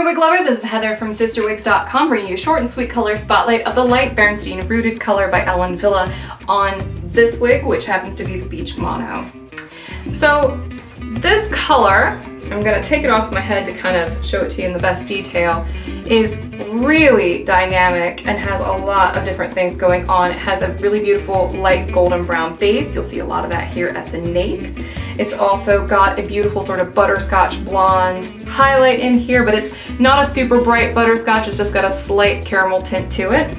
your wig lover, this is Heather from CysterWigs.com bringing you a short and sweet color spotlight of the Light Bernstein Rooted color by Ellen Wille on this wig, which happens to be the Beach Mono. So this color, I'm going to take it off my head to kind of show it to you in the best detail, is really dynamic and has a lot of different things going on. It has a really beautiful light golden brown base. You'll see a lot of that here at the nape. It's also got a beautiful sort of butterscotch blonde highlight in here, but it's not a super bright butterscotch. It's just got a slight caramel tint to it.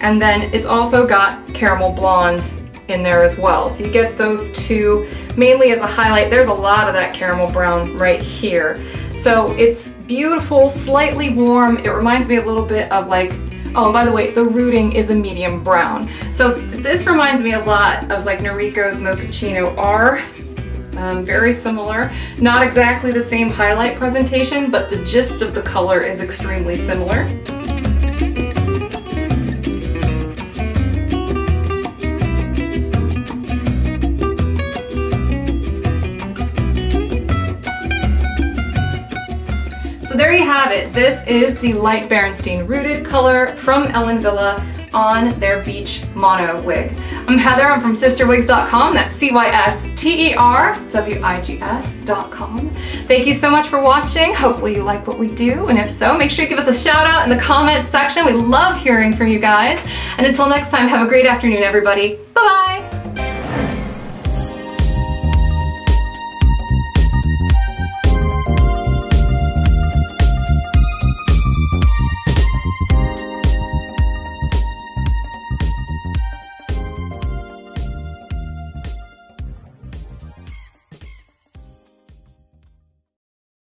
And then it's also got caramel blonde in there as well. So you get those two mainly as a highlight. There's a lot of that caramel brown right here. So it's beautiful, slightly warm. It reminds me a little bit of like, oh, and by the way, the rooting is a medium brown. So this reminds me a lot of like Noriko's Mochaccino R. Very similar. Not exactly the same highlight presentation, but the gist of the color is extremely similar. There you have it. This is the Light Bernstein Rooted color from Ellen Wille on their Beach Mono wig. I'm Heather. I'm from CysterWigs.com. That's CysterWigs.com. Thank you so much for watching. Hopefully you like what we do, and if so, make sure you give us a shout out in the comments section. We love hearing from you guys. And until next time, have a great afternoon, everybody. Bye-bye.